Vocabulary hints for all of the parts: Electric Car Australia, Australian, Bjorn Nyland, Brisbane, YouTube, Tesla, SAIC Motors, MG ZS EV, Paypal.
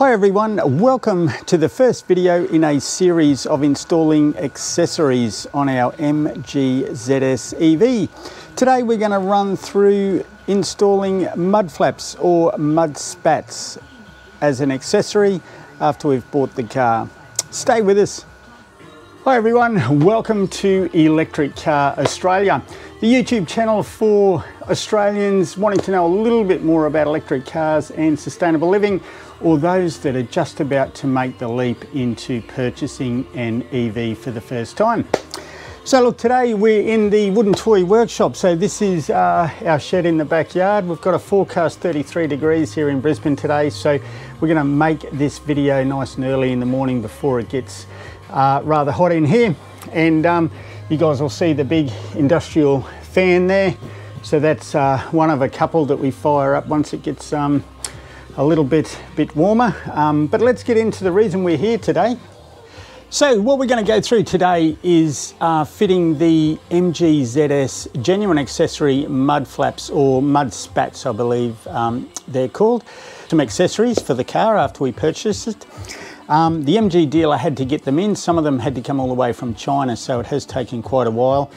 Hi everyone, welcome to the first video in a series of installing accessories on our MG ZS EV. Today we're going to run through installing mud flaps or mud spats as an accessory after we've bought the car. Stay with us. Hi everyone, welcome to Electric Car Australia, the YouTube channel for Australians wanting to know a little bit more about electric cars and sustainable living, or those that are just about to make the leap into purchasing an EV for the first time. So look, today we're in the wooden toy workshop. So this is our shed in the backyard. We've got a forecast 33 degrees here in Brisbane today, so we're going to make this video nice and early in the morning before it gets rather hot in here. And you guys will see the big industrial fan there. So that's one of a couple that we fire up once it gets a little bit warmer. But let's get into the reason we're here today. So what we're going to go through today is fitting the MG ZS genuine accessory mud flaps, or mud spats I believe they're called. Some accessories for the car after we purchased it. The MG dealer had to get them in. Some of them had to come all the way from China, so it has taken quite a while.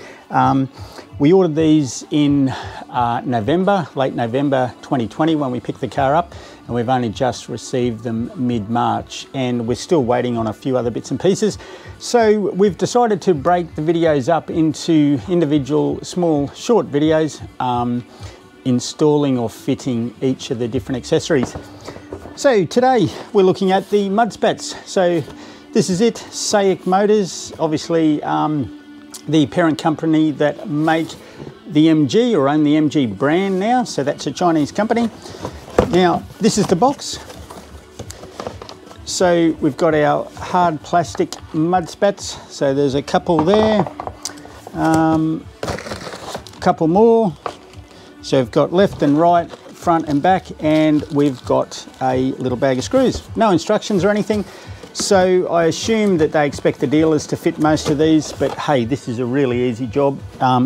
We ordered these in late November 2020 when we picked the car up, and we've only just received them mid-March, and we're still waiting on a few other bits and pieces. So we've decided to break the videos up into individual small short videos installing or fitting each of the different accessories. So today we're looking at the mud spats. So this is it, SAIC Motors, obviously the parent company that make the MG, or own the MG brand now. So that's a Chinese company. Now this is the box. So we've got our hard plastic mud spats. So there's a couple there, a couple more. So we've got left and right, front and back, and we've got a little bag of screws. No instructions or anything, so I assume that they expect the dealers to fit most of these, but hey, this is a really easy job,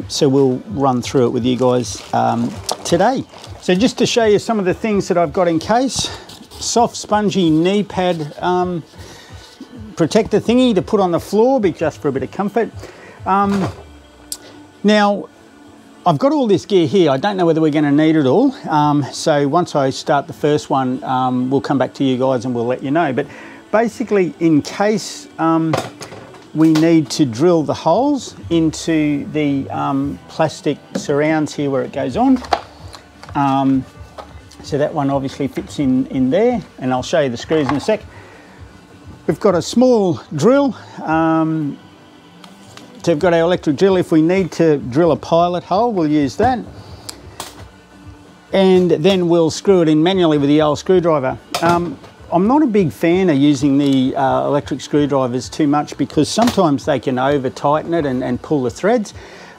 so we'll run through it with you guys today. So just to show you some of the things that I've got in case: soft spongy knee pad protector thingy to put on the floor, but just for a bit of comfort. Now I've got all this gear here. I don't know whether we're going to need it all. So once I start the first one, we'll come back to you guys and we'll let you know. But basically, in case we need to drill the holes into the plastic surrounds here where it goes on. So that one obviously fits in there, and I'll show you the screws in a sec. We've got a small drill. So we've got our electric drill. If we need to drill a pilot hole, we'll use that. And then we'll screw it in manually with the old screwdriver. I'm not a big fan of using the electric screwdrivers too much, because sometimes they can over tighten it and pull the threads.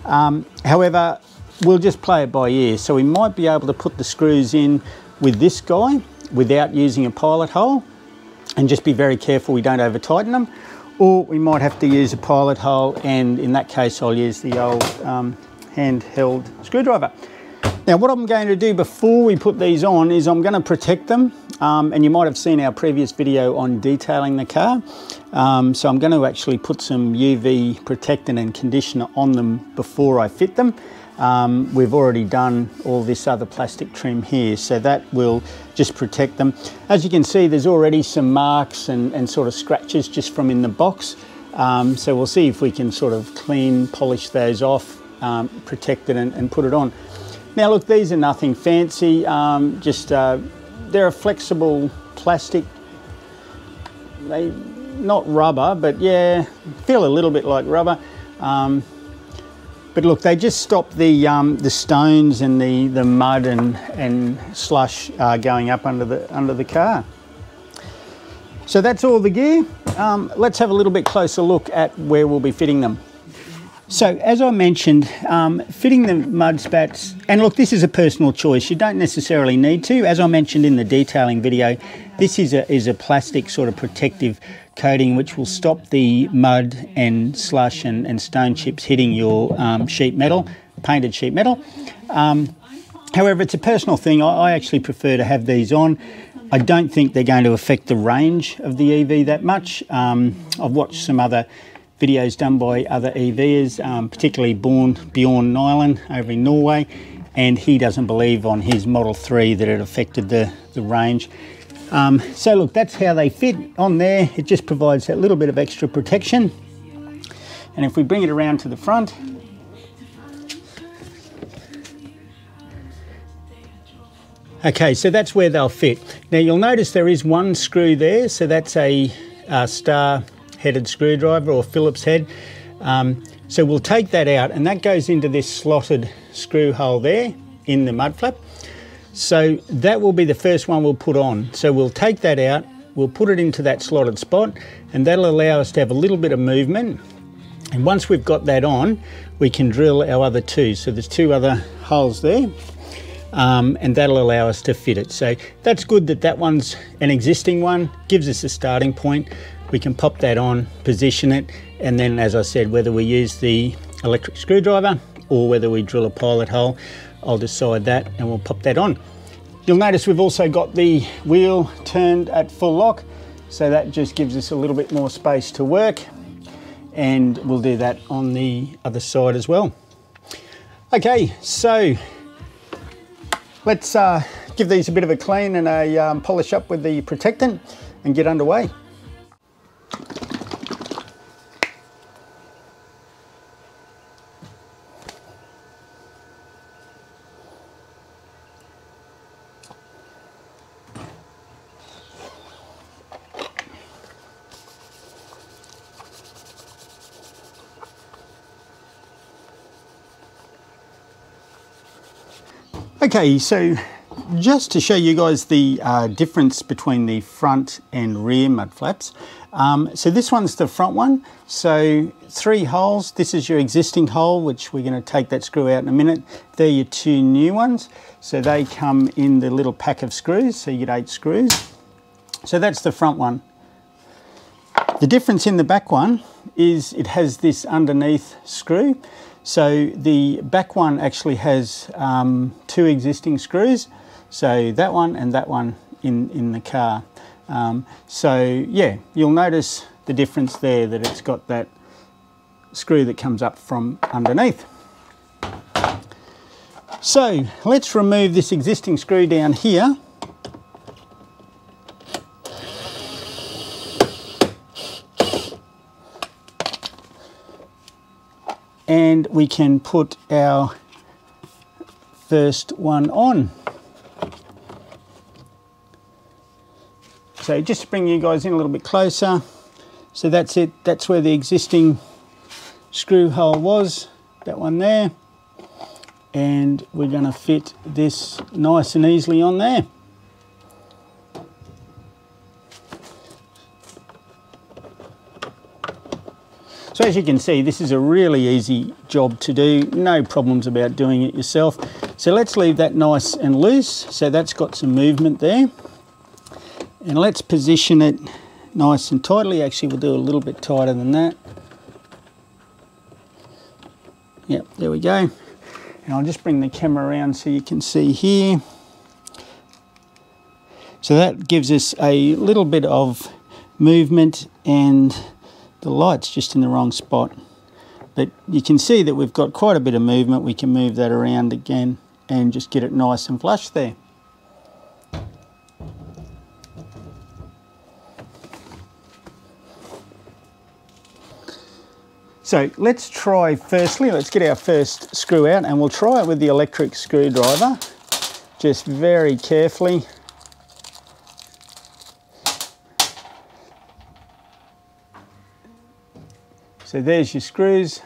However, we'll just play it by ear. So we might be able to put the screws in with this guy without using a pilot hole, and just be very careful we don't over tighten them. Or we might have to use a pilot hole, and in that case I'll use the old handheld screwdriver. Now what I'm going to do before we put these on is I'm going to protect them, and you might have seen our previous video on detailing the car. So I'm going to actually put some UV protectant and conditioner on them before I fit them. We've already done all this other plastic trim here, so that will just protect them. As you can see, there's already some marks and sort of scratches just from in the box. So we'll see if we can sort of clean, polish those off, protect it and put it on. Now look, these are nothing fancy, they're a flexible plastic. They, not rubber, but yeah, feel a little bit like rubber. But look, they just stop the stones and the mud and slush going up under the car. So that's all the gear. Let's have a little bit closer look at where we'll be fitting them. So as I mentioned, fitting the mud spats, and look, this is a personal choice. You don't necessarily need to. As I mentioned in the detailing video, this is a plastic sort of protective coating which will stop the mud and slush and stone chips hitting your sheet metal, painted sheet metal. However, it's a personal thing. I actually prefer to have these on. I don't think they're going to affect the range of the EV that much. I've watched some other videos done by other EVers, particularly Bjorn Nyland over in Norway, and he doesn't believe on his Model 3 that it affected the range. So look, that's how they fit on there. It just provides a little bit of extra protection. And if we bring it around to the front, okay, so that's where they'll fit. Now you'll notice there is one screw there, so that's a star-headed screwdriver or Phillips head. So we'll take that out, and that goes into this slotted screw hole there in the mud flap. So that will be the first one we'll put on. So we'll take that out, we'll put it into that slotted spot, and that'll allow us to have a little bit of movement. And once we've got that on, we can drill our other two. So there's two other holes there. And that'll allow us to fit it. So that's good that that one's an existing one, gives us a starting point. We can pop that on, position it, and then, as I said, whether we use the electric screwdriver or whether we drill a pilot hole, I'll decide that and we'll pop that on. You'll notice we've also got the wheel turned at full lock, so that just gives us a little bit more space to work, and we'll do that on the other side as well. Okay, so let's give these a bit of a clean and a polish up with the protectant and get underway. Okay, so just to show you guys the difference between the front and rear mud flaps. So this one's the front one. So three holes. This is your existing hole, which we're going to take that screw out in a minute. They're your two new ones. So they come in the little pack of screws. So you get 8 screws. So that's the front one. The difference in the back one is it has this underneath screw. So the back one actually has two existing screws, so that one and that one in the car. So yeah, you'll notice the difference there, that it's got that screw that comes up from underneath. So let's remove this existing screw down here. And we can put our first one on. So just to bring you guys in a little bit closer. So that's it, that's where the existing screw hole was, that one there. And we're gonna fit this nice and easily on there. So as you can see, this is a really easy job to do, no problems about doing it yourself. So let's leave that nice and loose, so that's got some movement there. And let's position it nice and tightly. Actually, we'll do a little bit tighter than that. Yep, there we go. And I'll just bring the camera around so you can see here. So that gives us a little bit of movement, and the light's just in the wrong spot, but you can see that we've got quite a bit of movement. We can move that around again and just get it nice and flush there. So let's try, firstly, let's get our first screw out, and we'll try it with the electric screwdriver, just very carefully. So there's your screws.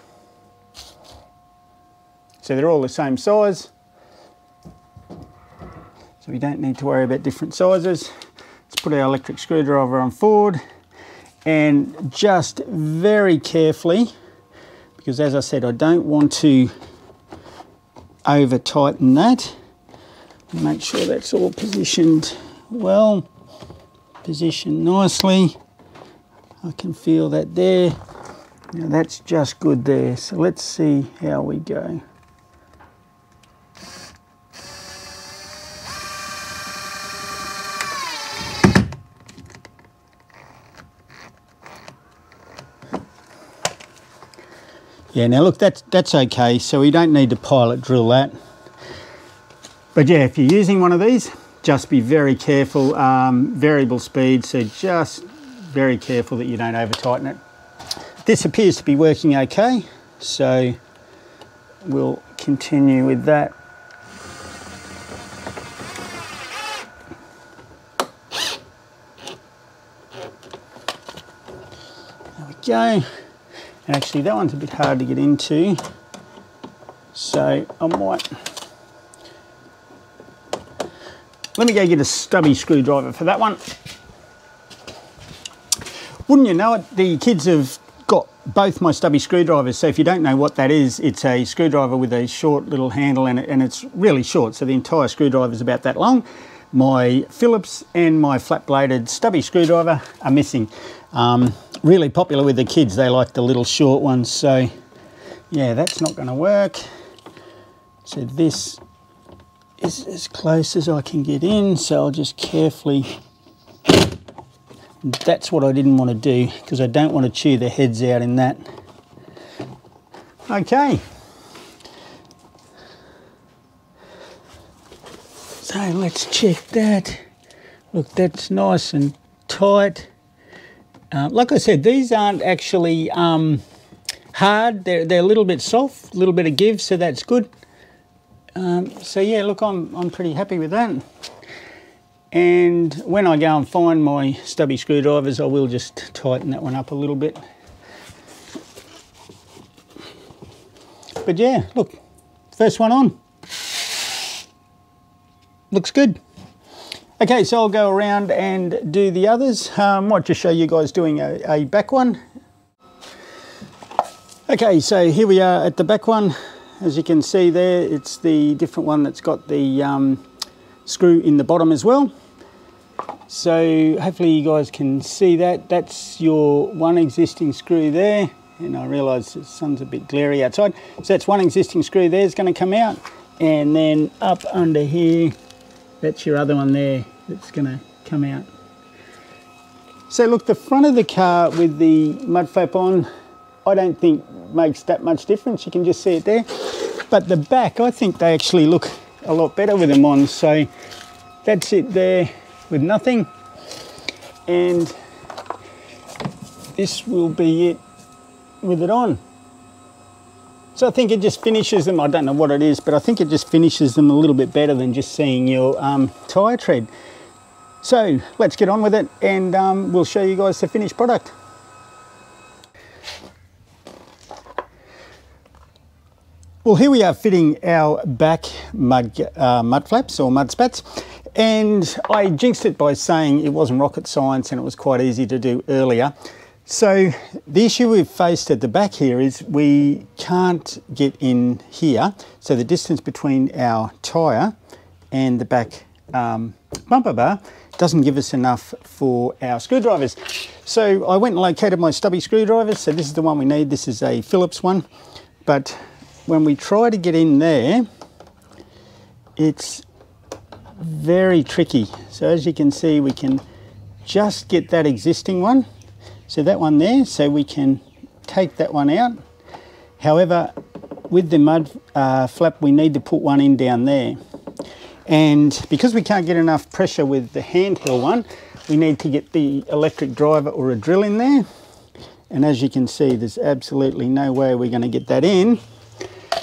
So they're all the same size. So we don't need to worry about different sizes. Let's put our electric screwdriver on forward, and just very carefully, because as I said, I don't want to over tighten that. Make sure that's all positioned well, positioned nicely. I can feel that there. Now that's just good there, so let's see how we go. Yeah, now look, that's okay, so we don't need to pilot drill that. But yeah, if you're using one of these, just be very careful. Variable speed, so just very careful that you don't over tighten it. This appears to be working okay, so we'll continue with that. There we go. And actually that one's a bit hard to get into, so I might... Let me go get a stubby screwdriver for that one. Wouldn't you know it, the kids have got both my stubby screwdrivers, so if you don't know what that is, it's a screwdriver with a short little handle and it's really short, so the entire screwdriver is about that long. My Phillips and my flat-bladed stubby screwdriver are missing. Really popular with the kids, they like the little short ones, so yeah, that's not going to work. So this is as close as I can get in, so I'll just carefully... That's what I didn't want to do, because I don't want to chew the heads out in that. Okay. So let's check that. Look, that's nice and tight. Like I said, these aren't actually hard. They're a little bit soft, a little bit of give, so that's good. So yeah, look, I'm pretty happy with that. And when I go and find my stubby screwdrivers, I will just tighten that one up a little bit. But yeah, look, first one on. Looks good. Okay, so I'll go around and do the others. I might just show you guys doing a back one. Okay, so here we are at the back one. As you can see there, it's the different one that's got the screw in the bottom as well. So hopefully you guys can see that. That's your one existing screw there, and I realise the sun's a bit glary outside. So that's one existing screw there is going to come out, and then up under here, that's your other one there that's going to come out. So look, the front of the car with the mud flap on, I don't think makes that much difference. You can just see it there. But the back, I think they actually look a lot better with them on, so that's it there with nothing, and this will be it with it on. So I think it just finishes them, I don't know what it is, but I think it just finishes them a little bit better than just seeing your tyre tread. So let's get on with it, and we'll show you guys the finished product. Well, here we are fitting our back mud flaps or mud spats, and I jinxed it by saying it wasn't rocket science and it was quite easy to do earlier. So the issue we've faced at the back here is we can't get in here, so the distance between our tyre and the back bumper bar doesn't give us enough for our screwdrivers. So I went and located my stubby screwdrivers, so this is the one we need, this is a Phillips one, but when we try to get in there, it's very tricky. So as you can see, we can just get that existing one, so that one there, so we can take that one out. However, with the mud flap, we need to put one in down there. And because we can't get enough pressure with the handheld one, we need to get the electric driver or a drill in there. And as you can see, there's absolutely no way we're going to get that in.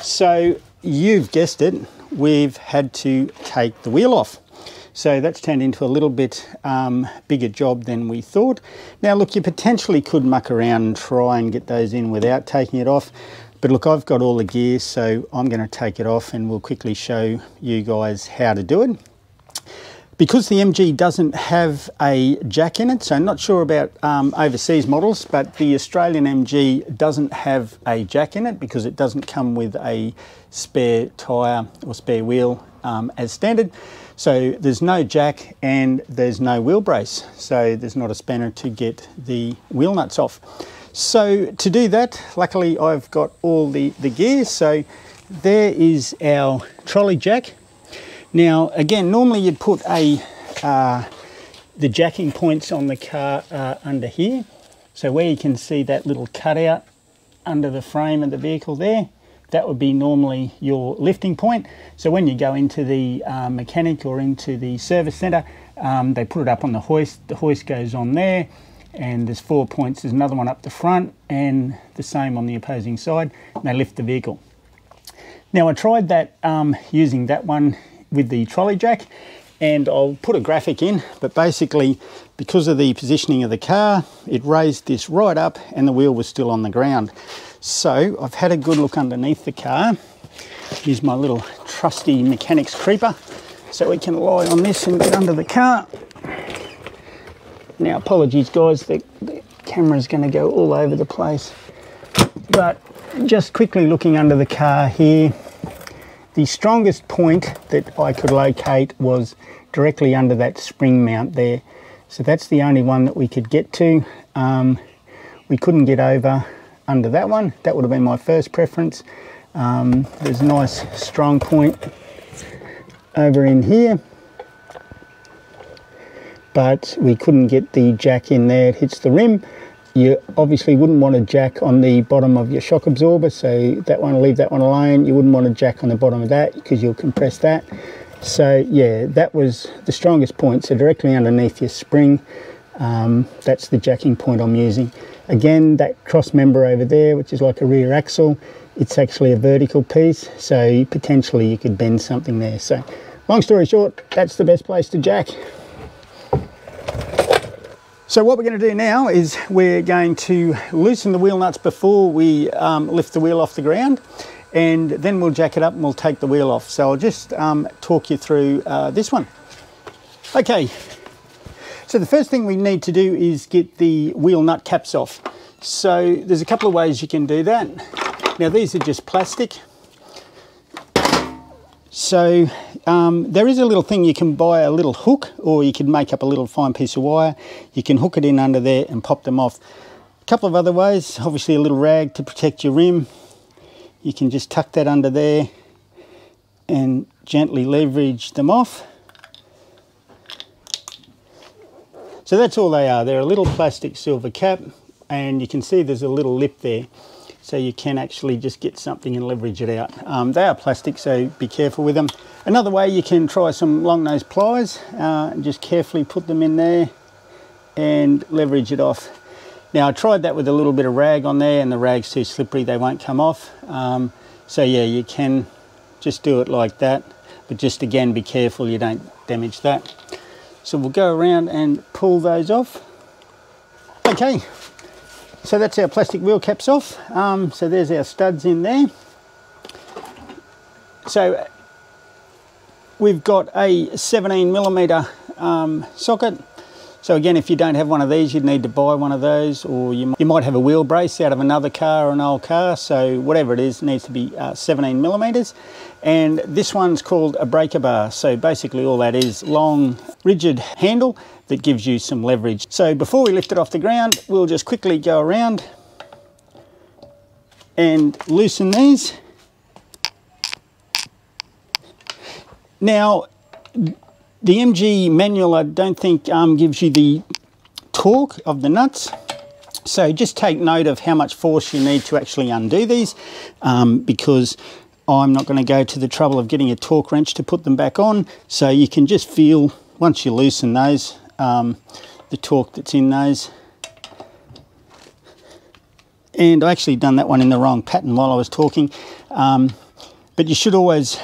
So you've guessed it, we've had to take the wheel off. So that's turned into a little bit bigger job than we thought. Now look, you potentially could muck around and try and get those in without taking it off. But look, I've got all the gear, so I'm going to take it off and we'll quickly show you guys how to do it. Because the MG doesn't have a jack in it, so I'm not sure about overseas models, but the Australian MG doesn't have a jack in it because it doesn't come with a spare tyre or spare wheel as standard. So there's no jack and there's no wheel brace, so there's not a spanner to get the wheel nuts off. So to do that, luckily I've got all the gear, so there is our trolley jack. Now, again, normally you'd put the jacking points on the car under here. So where you can see that little cutout under the frame of the vehicle there. That would be normally your lifting point. So when you go into the mechanic or into the service centre, they put it up on the hoist. The hoist goes on there, and there's 4 points. There's another one up the front and the same on the opposing side, and they lift the vehicle. Now I tried that using that one with the trolley jack, and I'll put a graphic in, but basically because of the positioning of the car, it raised this right up and the wheel was still on the ground. So I've had a good look underneath the car. Here's my little trusty mechanic's creeper. So we can lie on this and get under the car. Now apologies guys, the camera's gonna go all over the place. But just quickly looking under the car here, the strongest point that I could locate was directly under that spring mount there. So that's the only one that we could get to. We couldn't get over under that one. That would have been my first preference. There's a nice strong point over in here, but we couldn't get the jack in there. It hits the rim. You obviously wouldn't want a jack on the bottom of your shock absorber, so that one, leave that one alone. You wouldn't want a jack on the bottom of that because you'll compress that. So yeah, that was the strongest point. So directly underneath your spring, that's the jacking point I'm using. Again, that cross member over there, which is like a rear axle, it's actually a vertical piece, so potentially you could bend something there. So long story short, that's the best place to jack. So what we're going to do now is we're going to loosen the wheel nuts before we lift the wheel off the ground, and then we'll jack it up and we'll take the wheel off. So I'll just talk you through this one. Okay. So the first thing we need to do is get the wheel nut caps off. So there's a couple of ways you can do that. Now these are just plastic. So there is a little thing, you can buy a little hook, or you can make up a little fine piece of wire. You can hook it in under there and pop them off. A couple of other ways, obviously a little rag to protect your rim. You can just tuck that under there and gently leverage them off. So that's all they are. They're a little plastic silver cap, and you can see there's a little lip there. So you can actually just get something and leverage it out. They are plastic, so be careful with them. Another way, you can try some long nose pliers and just carefully put them in there and leverage it off. Now I tried that with a little bit of rag on there, and the rag's too slippery, they won't come off. So yeah, you can just do it like that, but just again, be careful you don't damage that. So we'll go around and pull those off. Okay, so that's our plastic wheel caps off. So there's our studs in there. So we've got a 17mm socket. So again, if you don't have one of these, you'd need to buy one of those, or you might have a wheel brace out of another car or an old car. So whatever it is, it needs to be 17mm. And this one's called a breaker bar. So basically all that is, long, rigid handle that gives you some leverage. So before we lift it off the ground, we'll just quickly go around and loosen these. Now, the MG manual, I don't think gives you the torque of the nuts. So just take note of how much force you need to actually undo these, because I'm not going to go to the trouble of getting a torque wrench to put them back on. So you can just feel, once you loosen those, the torque that's in those. And I actually done that one in the wrong pattern while I was talking. But you should always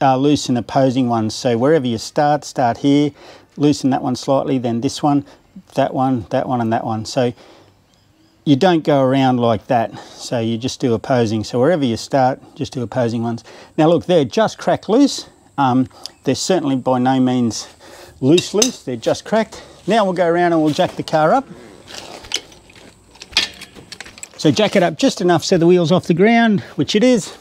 loosen opposing ones. So wherever you start here, loosen that one slightly, then this one, that one, that one, and that one. So you don't go around like that. So you just do opposing. So wherever you start, just do opposing ones. Now look, they're just cracked loose. They're certainly by no means loose. They're just cracked. Now we'll go around and we'll jack the car up. So jack it up just enough so the wheel's off the ground, which it is.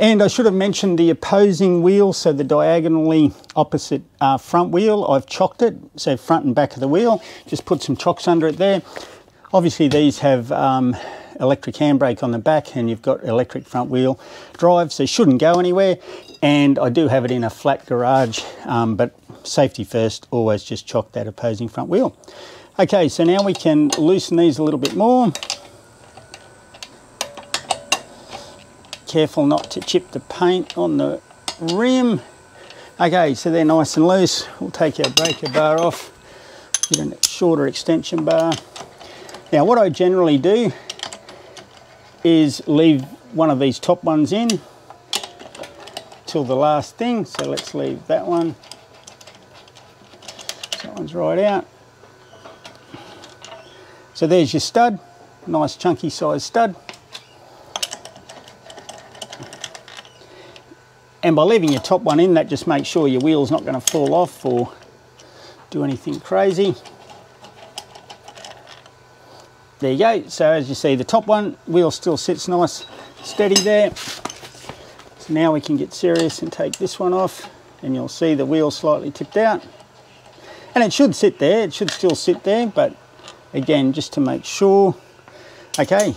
And I should have mentioned the opposing wheel, so the diagonally opposite front wheel, I've chocked it, so front and back of the wheel, just put some chocks under it there. Obviously these have electric handbrake on the back, and you've got electric front wheel drive, so it shouldn't go anywhere. And I do have it in a flat garage, but safety first, always just chock that opposing front wheel. Okay, so now we can loosen these a little bit more. Careful not to chip the paint on the rim. Okay, so they're nice and loose. We'll take our breaker bar off, get a shorter extension bar. Now what I generally do is leave one of these top ones in till the last thing. So let's leave that one. That one's right out. So there's your stud, nice chunky size stud. And by leaving your top one in, that just makes sure your wheel's not going to fall off or do anything crazy. There you go. So as you see, the top one, wheel still sits nice steady there. So now we can get serious and take this one off, and you'll see the wheel slightly tipped out. And it should sit there, it should still sit there, but again, just to make sure. Okay,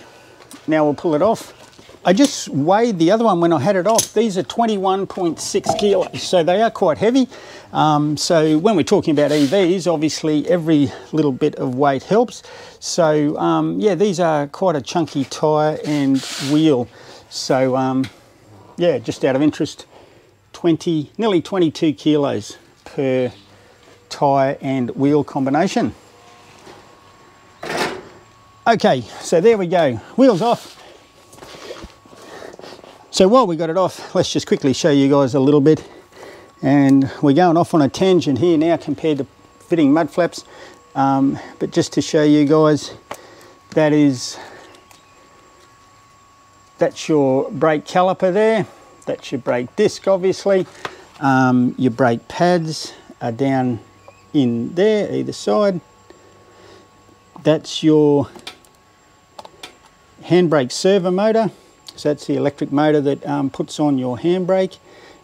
now we'll pull it off. I just weighed the other one when I had it off. These are 21.6 kilos, so they are quite heavy. So when we're talking about EVs, obviously every little bit of weight helps. So yeah, these are quite a chunky tyre and wheel. So yeah, just out of interest, nearly 22 kilos per tyre and wheel combination. Okay, so there we go, wheels off. So while we got it off, let's just quickly show you guys a little bit. And we're going off on a tangent here now compared to fitting mud flaps. But just to show you guys, that's your brake caliper there. That's your brake disc, obviously. Your brake pads are down in there, either side. That's your handbrake servo motor. So that's the electric motor that puts on your handbrake,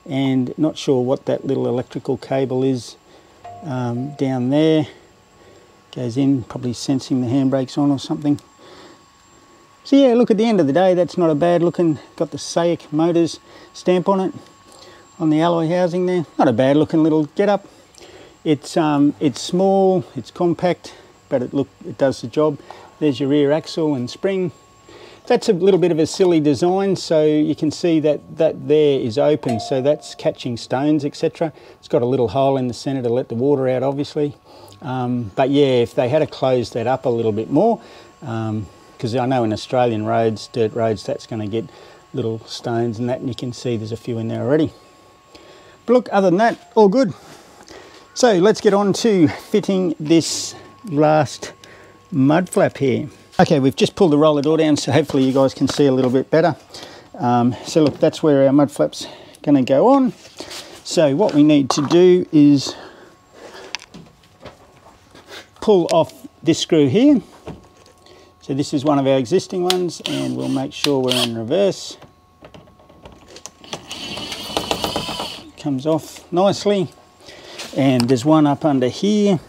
and not sure what that little electrical cable is down there. Goes in, probably sensing the handbrake's on or something. So yeah, look, at the end of the day, that's not a bad looking, got the SAIC Motors stamp on it, on the alloy housing there. Not a bad looking little getup. It's small, it's compact, but it does the job. There's your rear axle and spring. That's a little bit of a silly design, so you can see that there is open, so that's catching stones, etc. It's got a little hole in the centre to let the water out, obviously. But yeah, if they had to close that up a little bit more, because I know in Australian roads, dirt roads, that's going to get little stones and that, and you can see there's a few in there already. But look, other than that, all good. So let's get on to fitting this last mud flap here. Okay, we've just pulled the roller door down, so hopefully you guys can see a little bit better. So look, that's where our mud flap's gonna go on. So what we need to do is pull off this screw here. So this is one of our existing ones, and we'll make sure we're in reverse. Comes off nicely. And there's one up under here.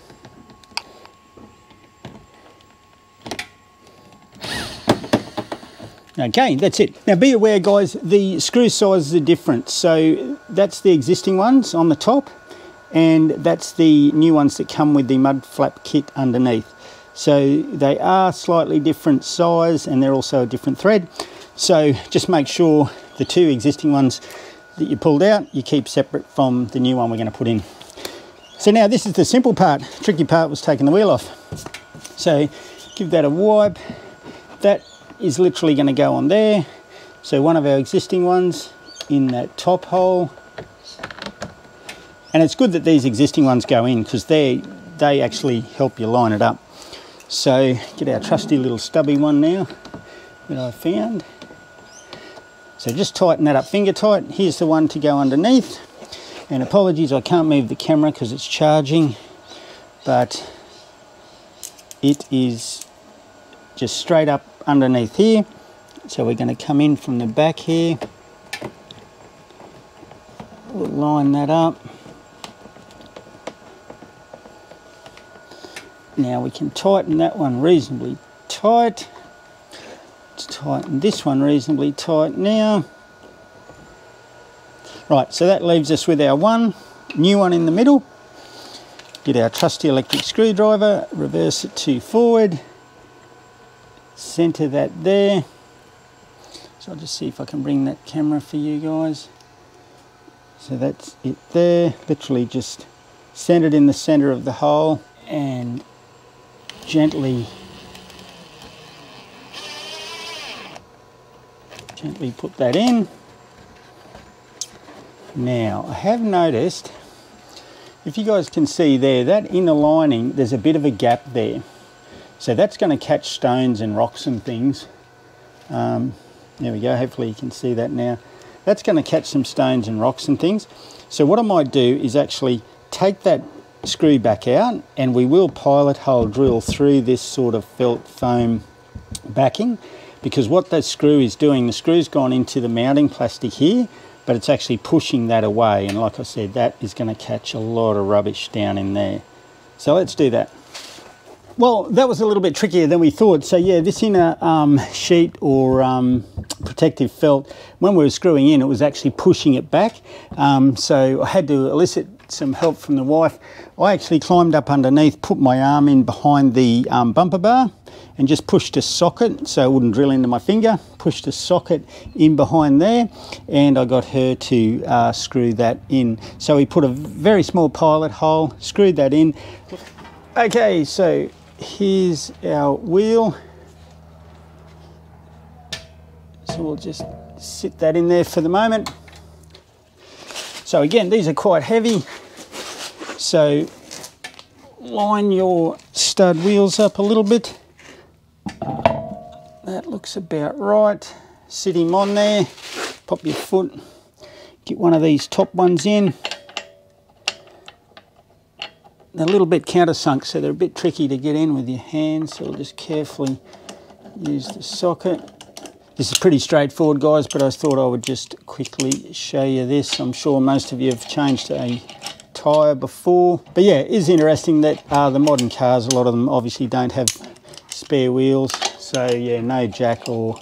Okay, that's it. Now be aware, guys, the screw sizes are different. So that's the existing ones on the top, and that's the new ones that come with the mud flap kit underneath. So they are slightly different size, and they're also a different thread. So just make sure the two existing ones that you pulled out, you keep separate from the new one we're going to put in. So now this is the simple part. The tricky part was taking the wheel off. So give that a wipe. That is literally going to go on there. So one of our existing ones in that top hole, and it's good that these existing ones go in because they actually help you line it up. So get our trusty little stubby one now that I found. So just tighten that up finger tight. Here's the one to go underneath, and apologies I can't move the camera because it's charging, but it is just straight up underneath here. So we're going to come in from the back here. We'll line that up. Now we can tighten that one reasonably tight. Let's tighten this one reasonably tight now. Right, so that leaves us with our new one in the middle. Get our trusty electric screwdriver, reverse it to forward. Center that there. So So I'll just see if I can bring that camera for you guys. So that's it there, literally just centered in the center of the hole and gently put that in. Now, I have noticed, if you guys can see there, that inner lining, there's a bit of a gap there. So that's going to catch stones and rocks and things. There we go, hopefully you can see that now. That's going to catch some stones and rocks and things. So what I might do is actually take that screw back out, and we will pilot hole drill through this sort of felt foam backing, because what that screw is doing, the screw's gone into the mounting plastic here, but it's actually pushing that away, and like I said, that is going to catch a lot of rubbish down in there. So let's do that. Well, that was a little bit trickier than we thought. So yeah, this inner sheet or protective felt, when we were screwing in, it was actually pushing it back. So I had to elicit some help from the wife. I actually climbed up underneath, put my arm in behind the bumper bar and just pushed a socket so it wouldn't drill into my finger, pushed a socket in behind there, and I got her to screw that in. So we put a very small pilot hole, screwed that in. Okay, so here's our wheel, so we'll just sit that in there for the moment. So again, these are quite heavy, so line your stud wheels up a little bit. That looks about right. Sit him on there, pop your foot, get one of these top ones in. They're a little bit countersunk, so they're a bit tricky to get in with your hands, so we'll just carefully use the socket. This is pretty straightforward, guys, but I thought I would just quickly show you this. I'm sure most of you have changed a tyre before, but yeah, it is interesting that the modern cars, a lot of them obviously don't have spare wheels, so yeah, no jack or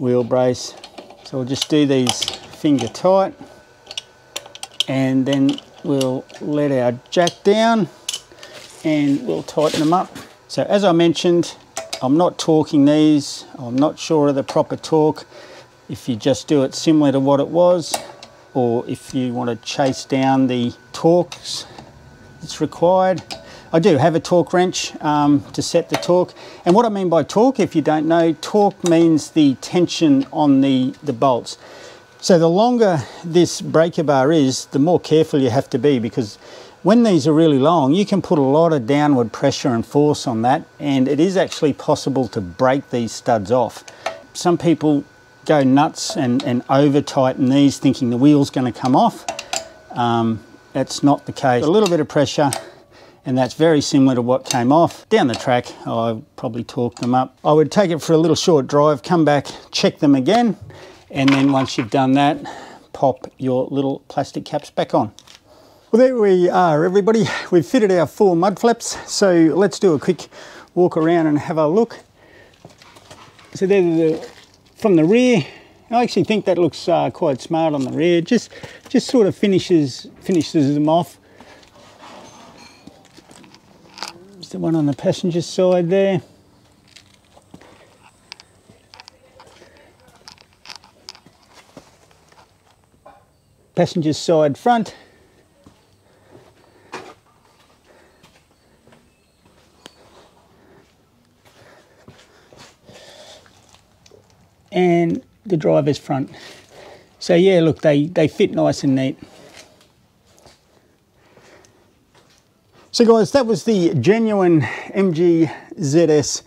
wheel brace. So we'll just do these finger tight, and then we'll let our jack down and we'll tighten them up. So as I mentioned, I'm not torquing these. I'm not sure of the proper torque. If you just do it similar to what it was, or if you want to chase down the torques that's required. I do have a torque wrench to set the torque. And what I mean by torque, if you don't know, torque means the tension on the bolts. So the longer this breaker bar is, the more careful you have to be, because when these are really long, you can put a lot of downward pressure and force on that, and it is actually possible to break these studs off. Some people go nuts and over-tighten these, thinking the wheel's going to come off. That's not the case. A little bit of pressure, and that's very similar to what came off. Down the track, I'll probably torque them up. I would take it for a little short drive, come back, check them again, and then once you've done that, pop your little plastic caps back on. Well, there we are, everybody. We've fitted our 4 mud flaps, so let's do a quick walk around and have a look. So they're from the rear. I actually think that looks quite smart on the rear. Just sort of finishes them off. There's the one on the passenger side there. Passenger side front. And the driver's front. So yeah, look, they fit nice and neat. So guys, that was the genuine MG ZS.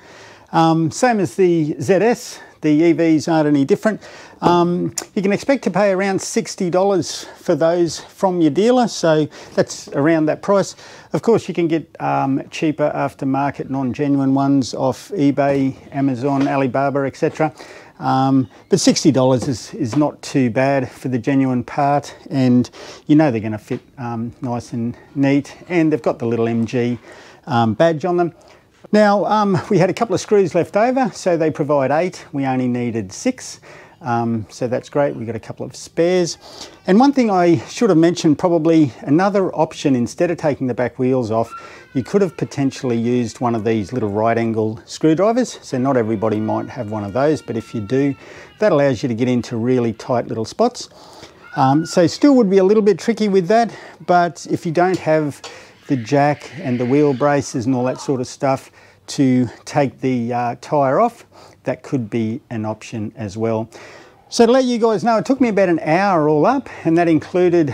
Same as the ZS, the EVs aren't any different. You can expect to pay around $60 for those from your dealer, so that's around that price. Of course, you can get cheaper aftermarket non-genuine ones off eBay, Amazon, Alibaba, etc. But $60 is not too bad for the genuine part, and you know they're going to fit nice and neat, and they've got the little MG badge on them. Now, we had a couple of screws left over, so they provide 8. We only needed 6. So that's great. We've got a couple of spares. And one thing I should have mentioned, probably another option, instead of taking the back wheels off, you could have potentially used one of these little right angle screwdrivers. So not everybody might have one of those, but if you do, that allows you to get into really tight little spots. So still would be a little bit tricky with that, but if you don't have the jack and the wheel braces and all that sort of stuff to take the tyre off, that could be an option as well. So to let you guys know, it took me about an hour all up, and that included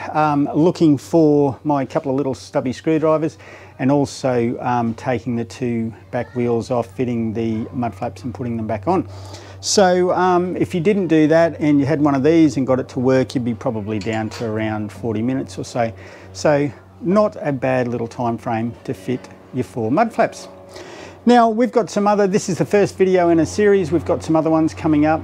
looking for my couple of little stubby screwdrivers, and also taking the two back wheels off, fitting the mud flaps and putting them back on. So if you didn't do that and you had one of these and got it to work, you'd be probably down to around 40 minutes or so. So not a bad little time frame to fit your four mud flaps. Now we've got some other, this is the first video in a series, we've got some other ones coming up.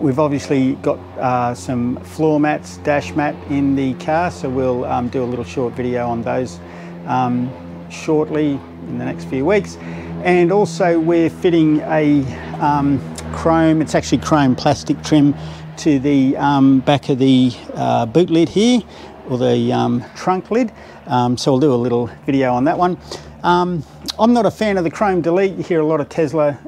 We've obviously got some floor mats, dash mat in the car, so we'll do a little short video on those shortly in the next few weeks. And also we're fitting a chrome, it's actually chrome plastic trim to the back of the boot lid here, or the trunk lid, so we'll do a little video on that one. I'm not a fan of the chrome delete. You hear a lot of Tesla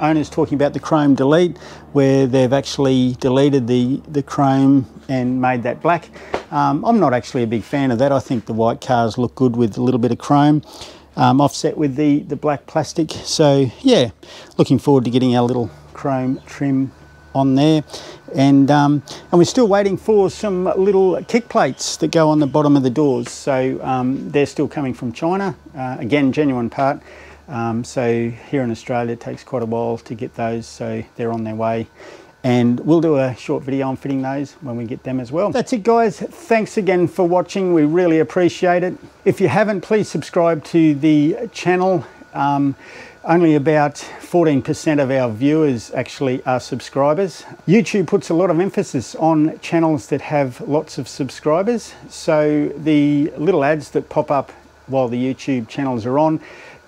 owners talking about the chrome delete, where they've actually deleted the chrome and made that black. I'm not actually a big fan of that. I think the white cars look good with a little bit of chrome offset with the black plastic. So yeah, looking forward to getting our little chrome trim on there. And we're still waiting for some little kick plates that go on the bottom of the doors. So they're still coming from China, again, genuine part. So here in Australia, it takes quite a while to get those. So they're on their way. And we'll do a short video on fitting those when we get them as well. That's it guys, thanks again for watching. We really appreciate it. If you haven't, please subscribe to the channel. Only about 14% of our viewers actually are subscribers. YouTube puts a lot of emphasis on channels that have lots of subscribers. So the little ads that pop up while the YouTube channels are on,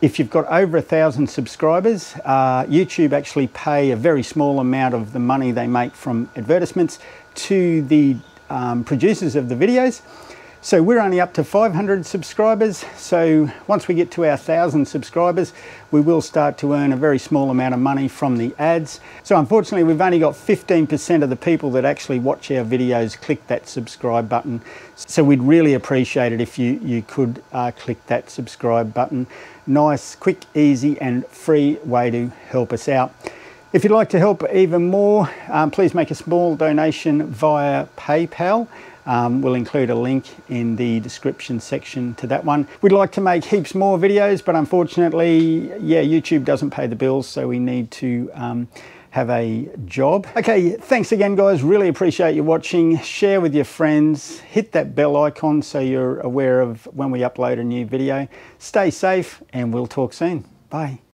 if you've got over 1,000 subscribers, YouTube actually pay a very small amount of the money they make from advertisements to the producers of the videos. So we're only up to 500 subscribers. So once we get to our 1,000 subscribers, we will start to earn a very small amount of money from the ads. So unfortunately, we've only got 15% of the people that actually watch our videos click that subscribe button. So we'd really appreciate it if you could click that subscribe button. Nice, quick, easy, and free way to help us out. If you'd like to help even more, please make a small donation via PayPal. We'll include a link in the description section to that one. We'd like to make heaps more videos, but unfortunately, yeah, YouTube doesn't pay the bills, so we need to have a job. Okay, thanks again, guys. Really appreciate you watching. Share with your friends. Hit that bell icon so you're aware of when we upload a new video. Stay safe, and we'll talk soon. Bye.